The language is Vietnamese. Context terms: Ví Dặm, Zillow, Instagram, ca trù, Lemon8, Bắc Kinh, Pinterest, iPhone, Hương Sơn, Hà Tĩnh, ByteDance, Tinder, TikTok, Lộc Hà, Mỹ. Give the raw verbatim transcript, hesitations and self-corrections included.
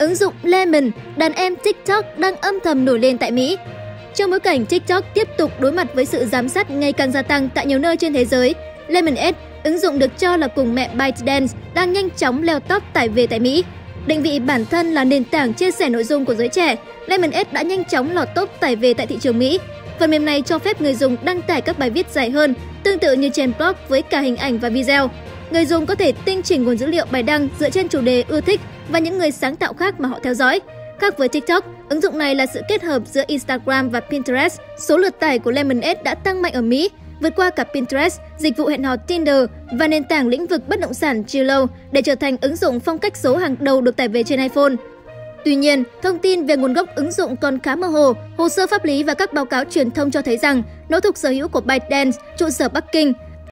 Ứng dụng Lemon, đàn em TikTok đang âm thầm nổi lên tại Mỹ. Trong bối cảnh TikTok tiếp tục đối mặt với sự giám sát ngày càng gia tăng tại nhiều nơi trên thế giới, Lemon eight, ứng dụng được cho là cùng mẹ ByteDance, đang nhanh chóng leo top tải về tại Mỹ. Định vị bản thân là nền tảng chia sẻ nội dung của giới trẻ, Lemon eight đã nhanh chóng lọt top tải về tại thị trường Mỹ. Phần mềm này cho phép người dùng đăng tải các bài viết dài hơn, tương tự như trên blog với cả hình ảnh và video. Người dùng có thể tinh chỉnh nguồn dữ liệu bài đăng dựa trên chủ đề ưa thích và những người sáng tạo khác mà họ theo dõi. Khác với TikTok, ứng dụng này là sự kết hợp giữa Instagram và Pinterest. Số lượt tải của Lemon eight đã tăng mạnh ở Mỹ, vượt qua cả Pinterest, dịch vụ hẹn hò Tinder và nền tảng lĩnh vực bất động sản Zillow để trở thành ứng dụng phong cách số hàng đầu được tải về trên iPhone. Tuy nhiên, thông tin về nguồn gốc ứng dụng còn khá mơ hồ. Hồ sơ pháp lý và các báo cáo truyền thông cho thấy rằng nó thuộc sở hữu của ByteDance, trụ sở Bắc Kinh.